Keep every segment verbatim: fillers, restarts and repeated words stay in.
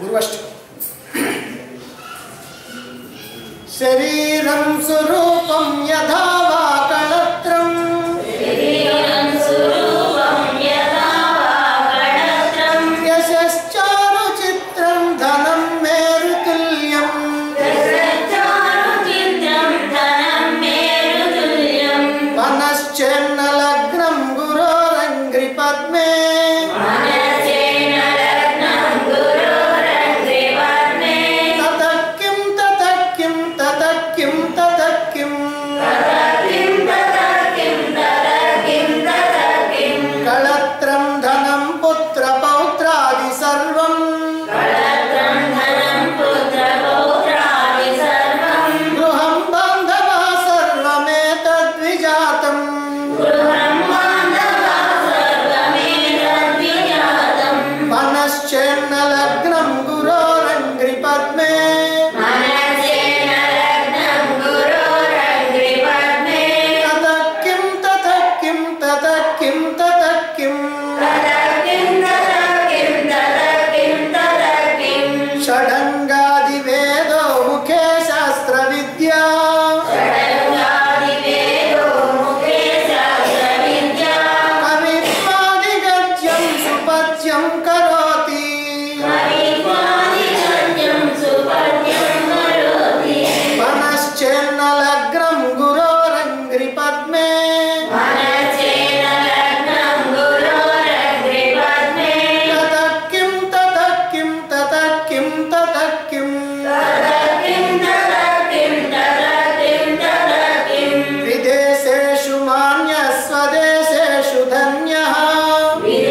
गुरुवष्ट शरीरं सुरूपं यदा वाकणत्रं शरीरं सुरूपं यदा वाकणत्रं यशश्चारुचित्रं धनं मेरुतुल्यं यशश्चारुचित्रं धनं मेरुतुल्यं मनश्चेन्न लग्नं गुरोरङ्घ्रिपद्मे मनश्चेन्न लग्नं गुरोरङ्घ्रिपद्मे मनश्चेन्न लग्नं।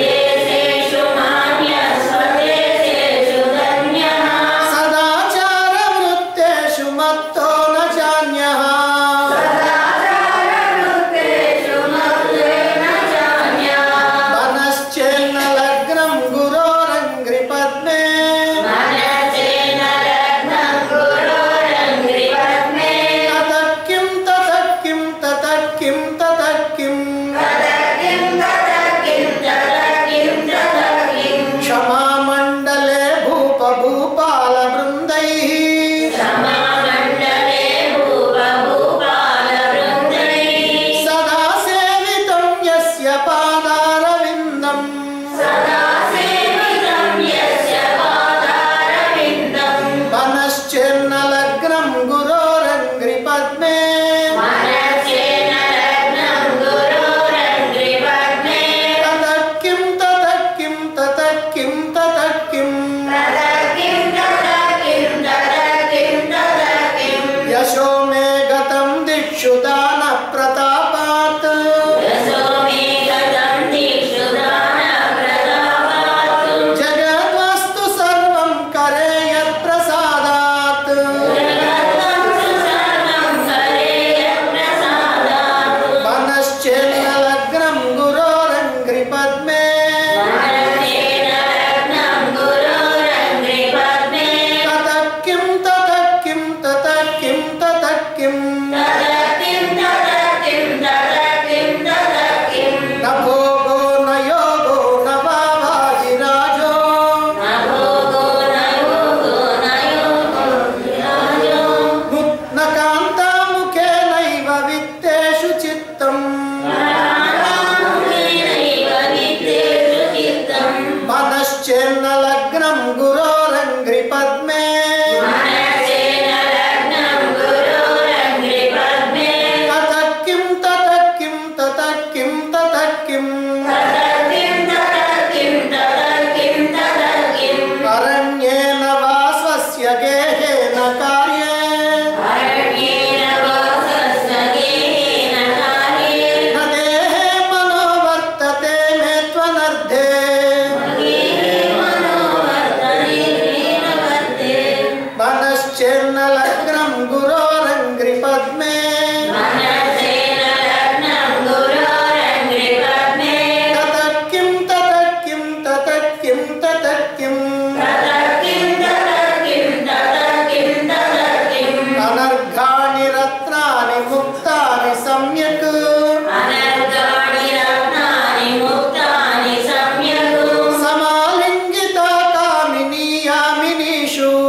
षु